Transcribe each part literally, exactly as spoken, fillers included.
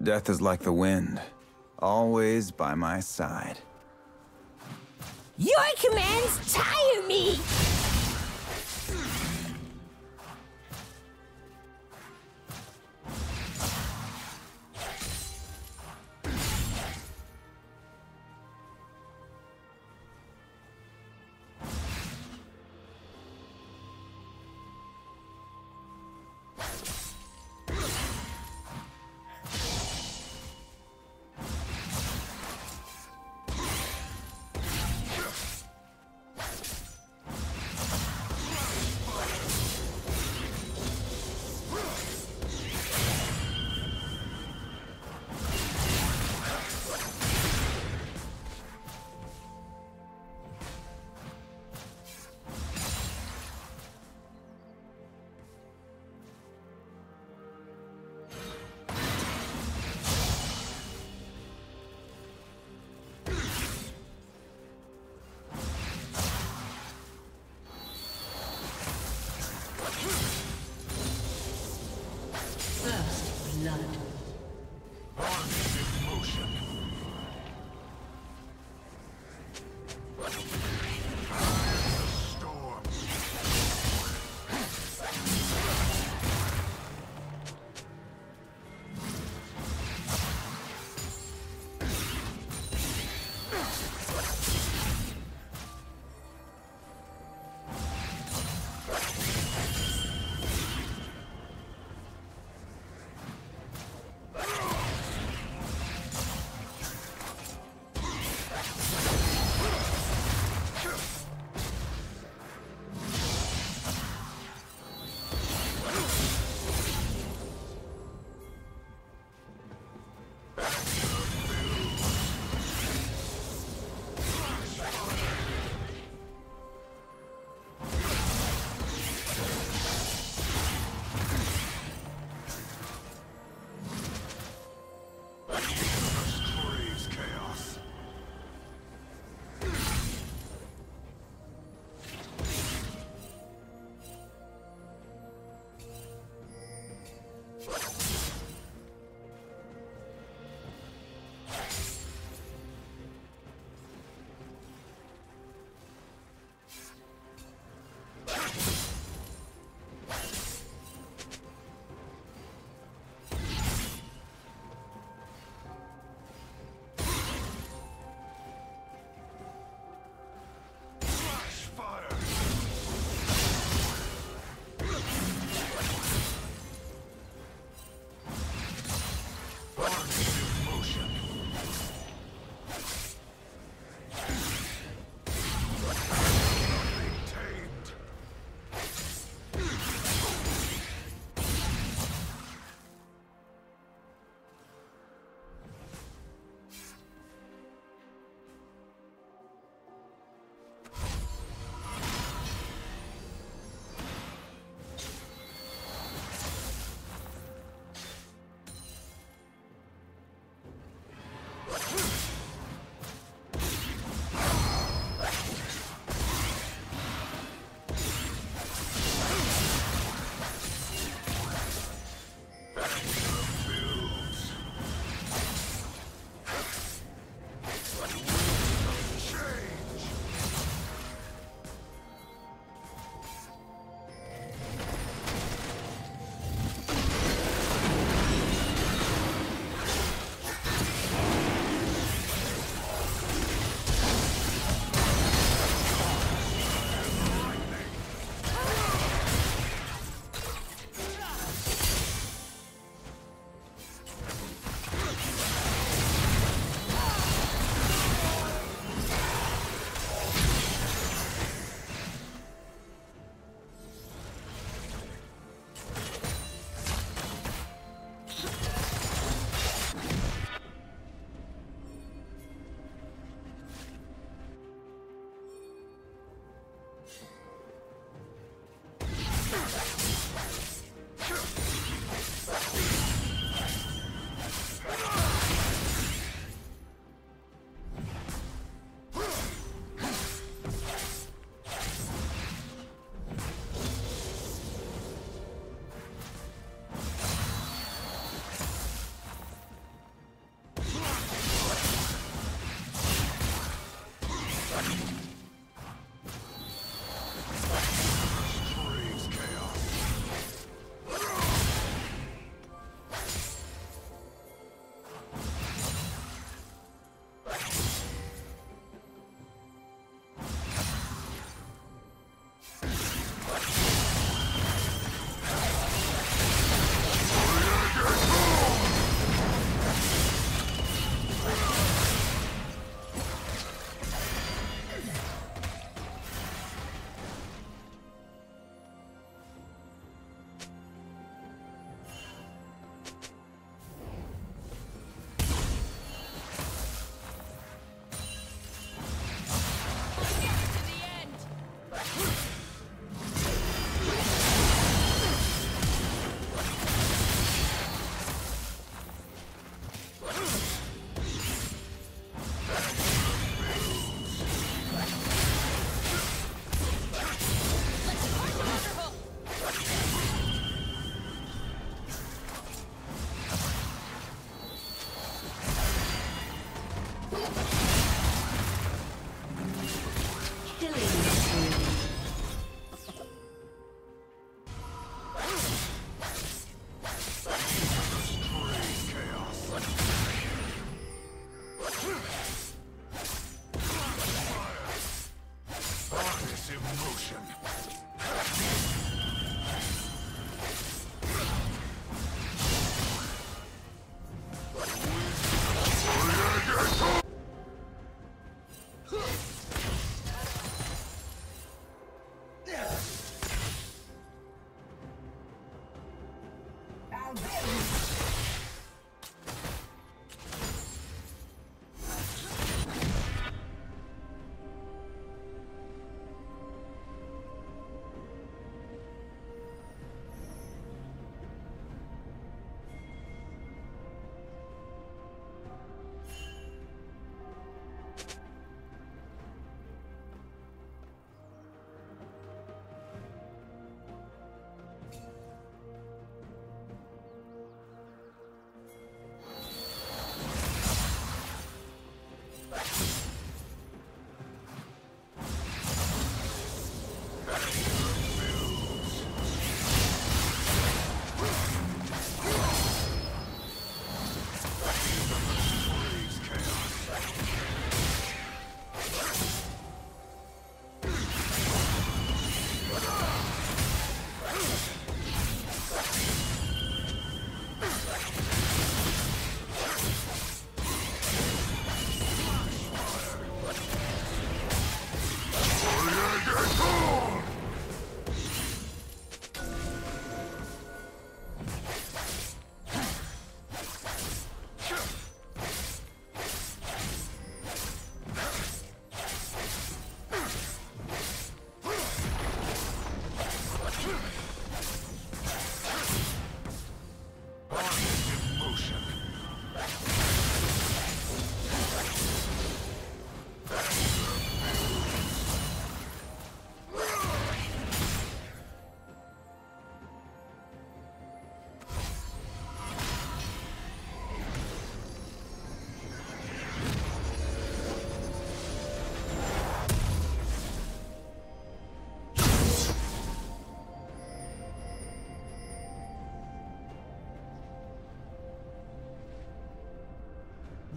Death is like the wind, always by my side. Your commands tire me!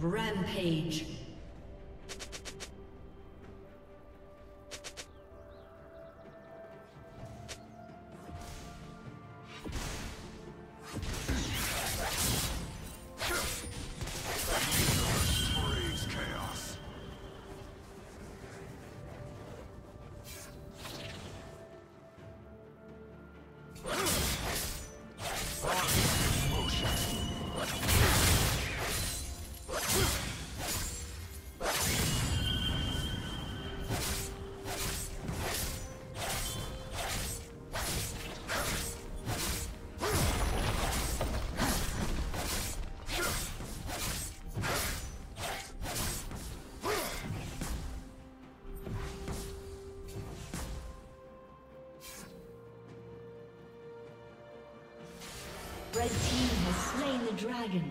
Rampage. Red team has slain the dragon.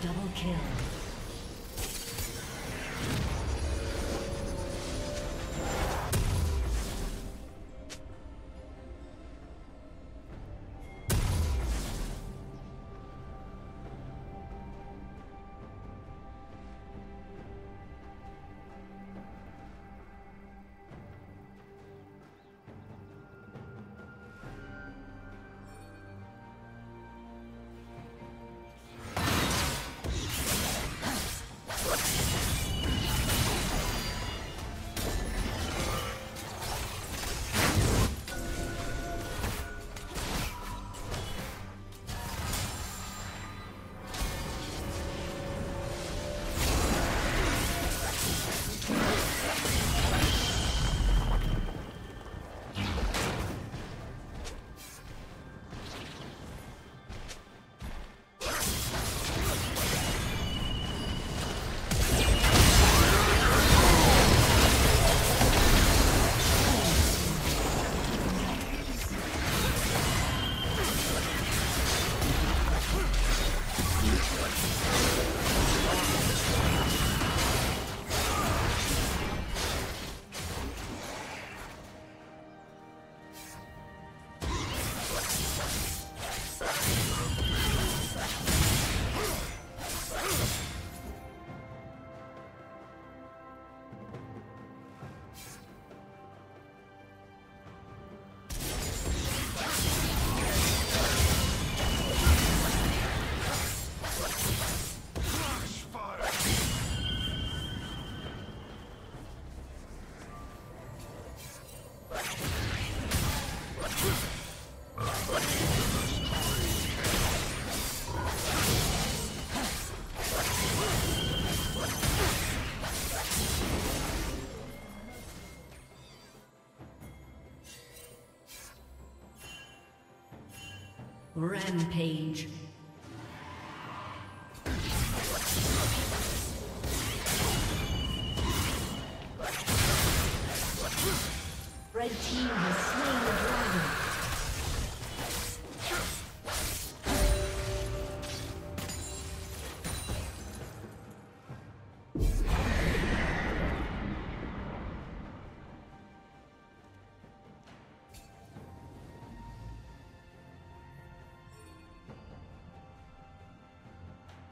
Double kill. Rampage. Red team has slain the dragon.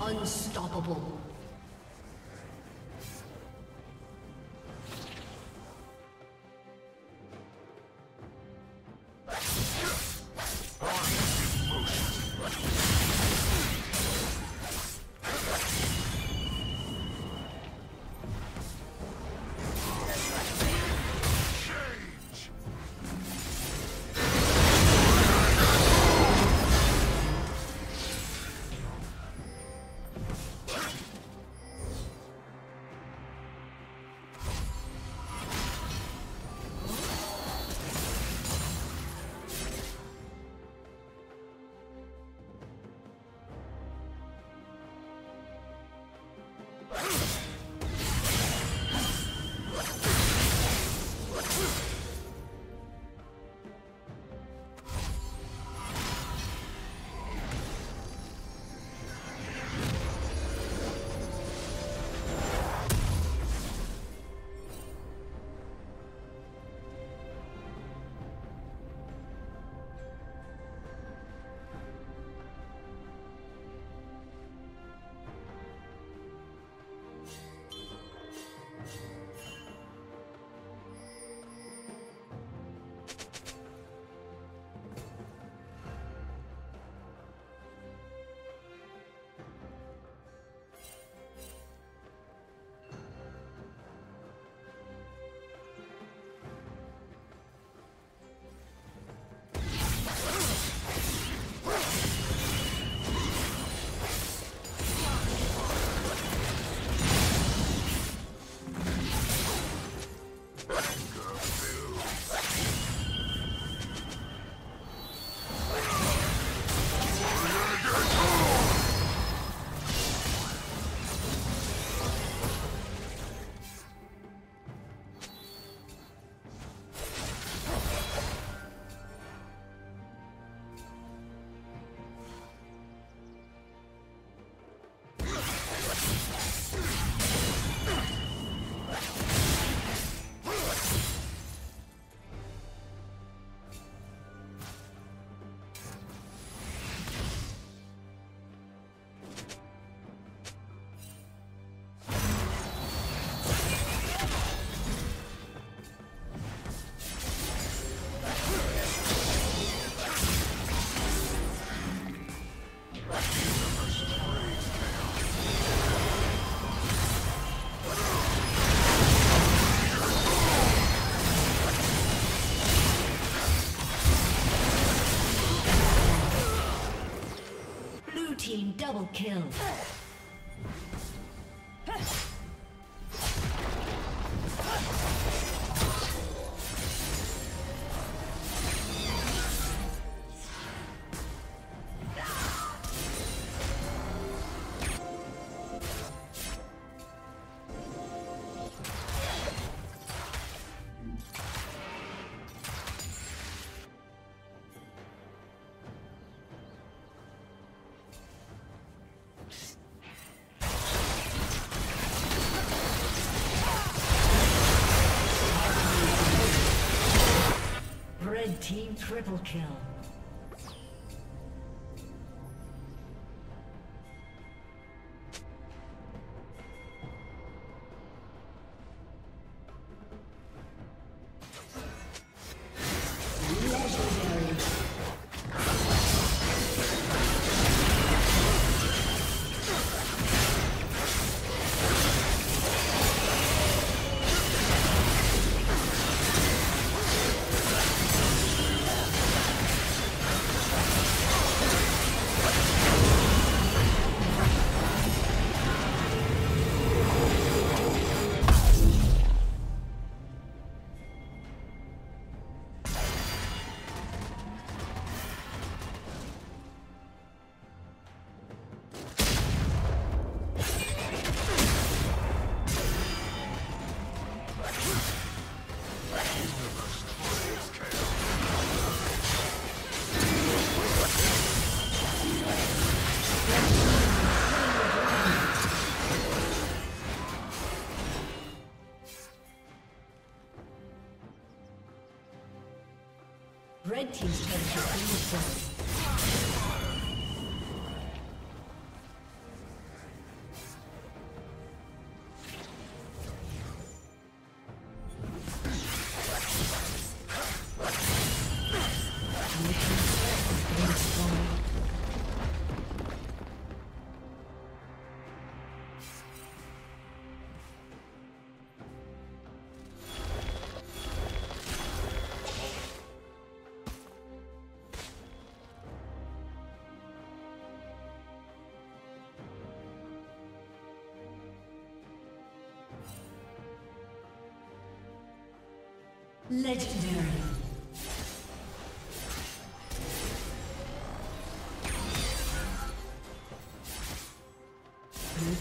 Unstoppable. Double kill. Team triple kill. Red team's turret has been destroyed. Legendary. Blue team's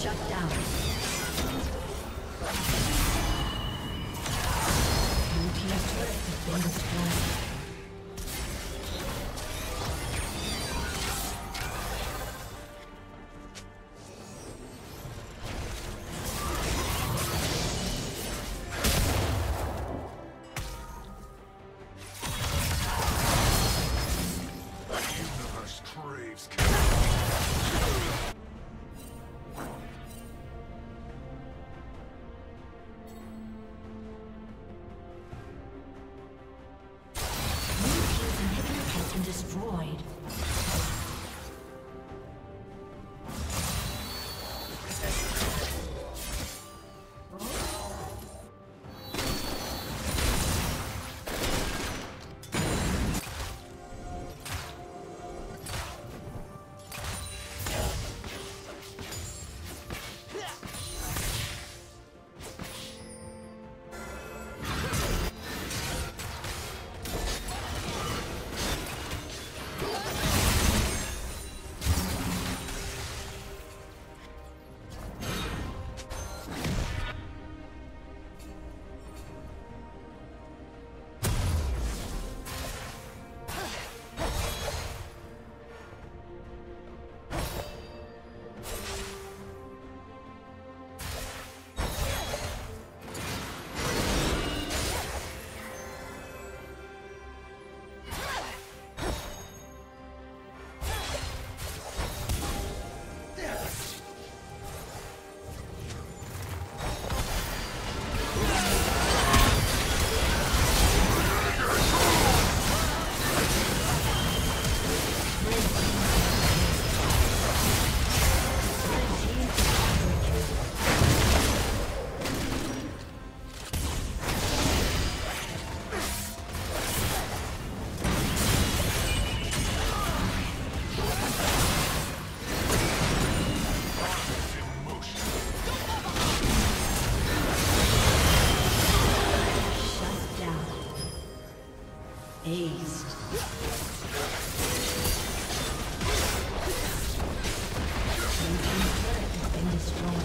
Shut down. Blue team's turret has been destroyed. destroyed.